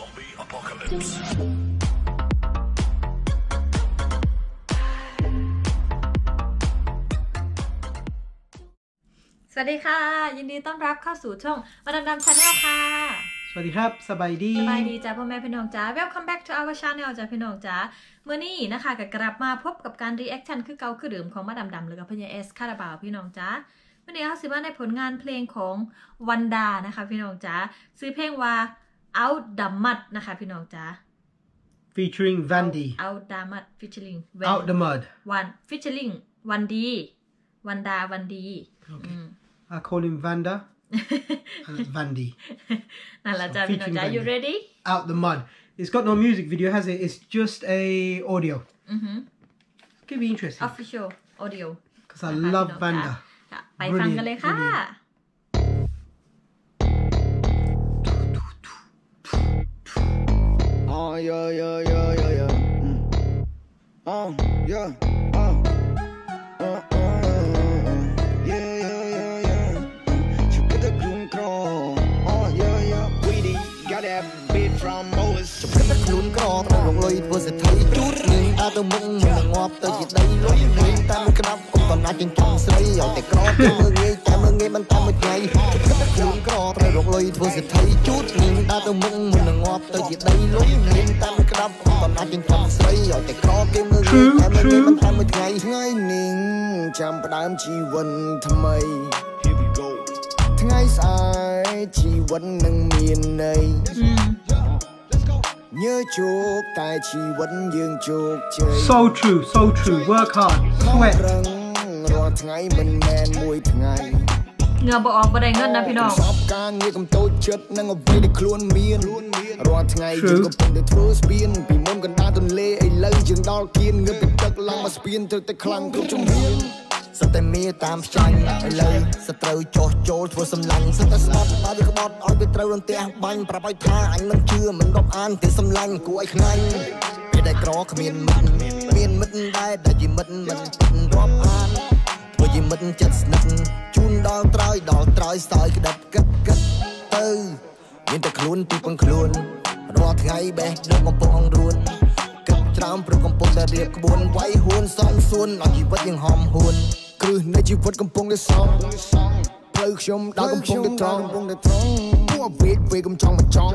Zombie apocalypse. สวัสดีค่ะยินดีต้อนรับเข้าสู่ช่องมาดามดามชาแนลค่ะสวัสดีครับสบายดีสบายดีจ้าพ่อแม่พี่น้องจ้า Welcome back to our channel จ้าพี่น้องจ้าเมื่อนี้นะคะก็กลับมาพบกับการ reaction คือเกาคือเดิมของมาดามดามหรือกับพญา Ascarabao พี่น้องจ้าเมื่อนี้เขาสิมาในผลงานเพลงของ Vanda นะคะพี่น้องจ้าซื้อเพลงว่าเอาดามัดนะคะพี่น้องจ้า featuring Vanndy เอาดามัด featuring เอาดามัด one featuring Vanndy Vanda Vanndy I call him Vander Vanndy นั่นแหละจ้าพี่น้องจ้า you ready out the mud it's got no music video has it it's just a audio could be interesting official audio because I love Vander ไปฟังกันเลยค่ะYeah, yeah, yeah, yeah, yeah. Oh, yeah. Oh. Yeah, yeah, yeah, yeah. She got the gloom crawl. Oh, yeah, yeah. Weedy got that beat from Moses. She got the gloom crawl. Long lôi vừa sẽ thấy chút nương. Ta tôi mưng mà ngọt tới gì đây lối nương. Ta muốn cắm cũng còn ai trên thang xây. Rồi để cỏ cho mưa nghe, cha mưa nghe ban ta một ngày. She got the gloom crawl. Long lôi vừa sẽ thấy chút nương. Ta tôi mưng mà ngọt tới gì đây lối nương.True, true. So true, so true. Work hard, sweat. เงาบ่ออกบ่ได้เงินนะพี่น้อง True.สเตมีตามใจเลยสเตอร์โจโจทัวสำลังสเตอร์สปอตมาดีกบอดเอาไปเตอร์รันเตียบังปรับไปท่าอันมันเชื่อมันรบอันเตียสำลังกูไอ้ข้างไปได้กรอกเมียนมันเมียนมันได้แต่ยิ่งมันมันรบอันพอยิ่งมันจัดสนับจูนดอลตรอยสายกระดับกัดเตอร์ยินแต่คลุนตีปังคลุนรอไงแบกดมกระป๋องรุนตามประกำปองแต่เรียบกระบวนไว้หุนซ้อนซุนเอาชีวิตยังหอมหุนคือในชีวิตกำปองได้ซ้อมเพลิดชมดาวกำปองได้ตรองมั่วเวกกำจองมาจอง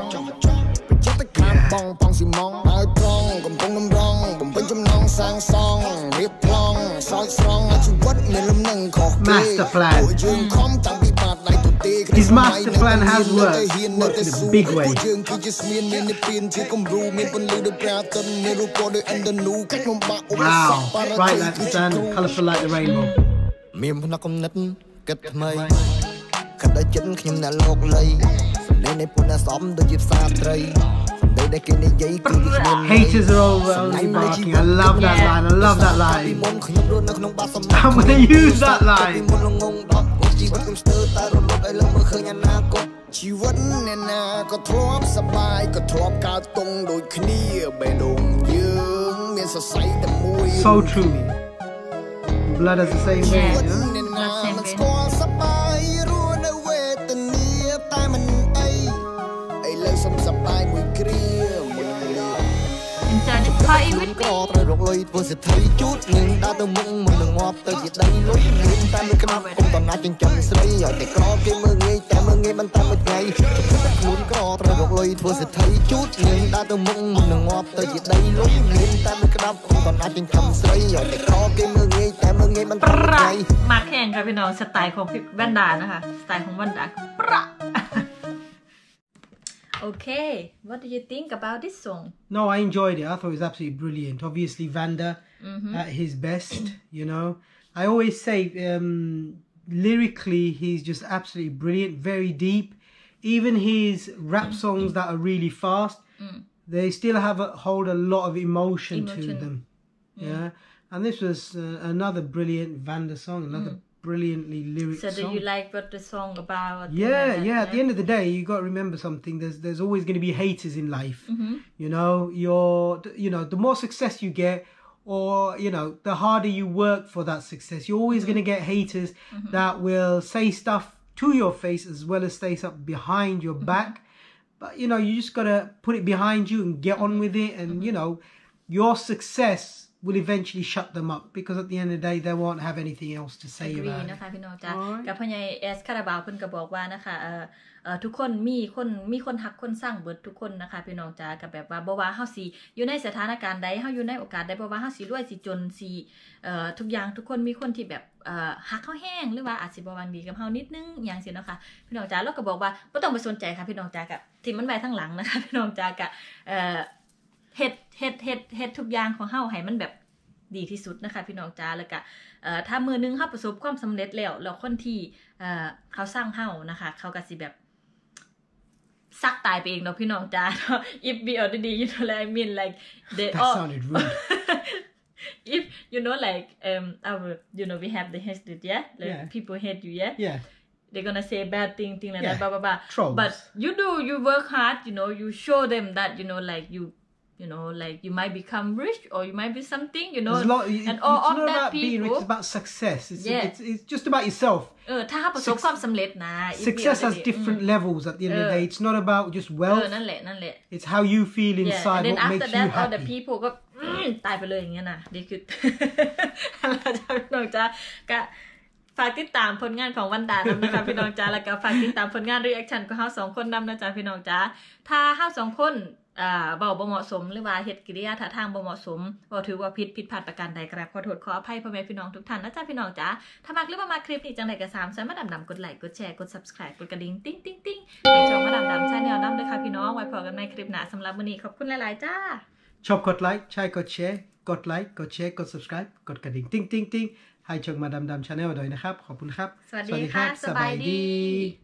ไปจัดตะคามปองปองสีมองดาวตรองกำปองน้ำรองผมเป็นจำนองสร้างซองเรียบพลองซอยซองเอาชีวิตในลำหนึ่งขอเกย์ตัวยืนคอมต่างปีปาดไหลตัวเตะ His master plan has worked in a big way Wow Bright like the sun, colourful like the rainbow มีมพนักนิดกัดทำไมขัดได้จิ้นขยิมหน้าโลกเลยสำเร็จในปุ่นอาซ้อมโดยจีบสาตรีHaters are only barking. I love that line. I love that line. I'm gonna use that line. So true. Blood is the same way.มาแข่งกับพี่น้องสไตล์ของพี่แว่นดานะคะสไตล์ของแว่นดาประOkay, what do you think about this song? No, I enjoyed it. I thought it was absolutely brilliant. Obviously, Vander at his best, you know. I always say lyrically, he's just absolutely brilliant, very deep. Even his rap songs that are really fast, they still hold a lot of emotion to them. Yeah, and this was another brilliant Vander song, brilliantly lyrics so do you like what the song about yeah at the end of the day you got to remember something there's always going to be haters in life you know the more success you get or you know the harder you work for that success you're always going to get haters that will say stuff to your face as well as say stuff behind your back But, you know, you just got to put it behind you and get on with it. And, you know, your success will eventually shut them up, because at the end of the day they won't have anything else to say about it. นะคะพี่น้องจ้ะกับพ่อใหญ่ Ascarabao เพิ่นก็บอกว่านะคะทุกคนมีคนหักคนสร้างเบิดทุกคนนะคะพี่น้องจ้ะกับแบบว่าบ่ว่าเฮาสิอยู่ในสถานการณ์ใดเฮาอยู่ในโอกาสใดบ่ว่าเฮาสิรวยสิจนสิทุกอย่างทุกคนมีคนที่แบบหักเฮาแห้งหรือว่าอาจสิบ่หวังดีกับเฮานิดนึงอย่างสิเนาะค่ะพี่น้องจ้ะเราก็บอกว่าบ่ต้องไปสนใจค่ะพี่น้องจ้ะกับที่มันไว้ข้างหลังนะคะพี่น้องจ้ะกับเฮ็ดทุกอย่างของเฮาให้มันแบบดีที่สุดนะคะพี่น้องจ้าแล้วก็ถ้ามือนึงเฮาประสบความสำเร็จแล้วแล้วคนที่เขาสร้างเฮานะคะเขาก็สิแบบซักตายไปเองเนาะพี่น้องจ้า if we already you know like I mean like they all sounded rude if you know like our you know we have the hatred yeah like yeah. people hate you yeah yeah they're gonna say bad thing like yeah. that blah blah blah Trolls. But you work hard, you know, you show them that, you know, like you might become rich or you might be something, you know, and all of that people. It's about success. It's just about yourself. ถ้าประสบความสำเร็จนะ Success has different levels at the end of the day. It's not about just wealth. นั่นแหละIt's how you feel inside. What makes you happy. And then after that, all the people ก็ตายไปเลยอย่างเงี้ยนะนี่คือน้องจ้าก็ฝากติดตามผลงานของVandaนะคะพี่น้องจ้าแล้วก็ฝากติดตามผลงานรีแอคชั่นของเฮาสองคนนำนะจ้าพี่น้องจ้าถ้าเฮาสองคนเบาบ่เหมาะสมหรือว่าเหตุกิริยาท่าทางบ่เหมาะสมบ่ถือว่าผิดพลาดประการใดกราบขอโทษขออภัยพ่อแม่พี่น้องทุกท่านนะจ๊ะพี่น้องจ๊ะถ้ามักหรือบ่มักคลิปนี้จังได๋ก็ดำกดไลค์กดแชร์กด subscribe กดกระดิ่งติ๊งติ๊งติ๊งในช่องมาดำ channel น้ำด้วยค่ะพี่น้องไว้พบกันในคลิปหน้าสำหรับมื้อนี้ขอบคุณหลายๆจ้าชอบกดไลค์ใช่กดแชร์กดไลค์กดแชร์กด subscribe กดกระดิ่งติ๊งติ๊งติ๊งให้ช่องมาดำ channel ด้วยนะครับขอบคุณครับสวัสดีค่ะสบายดี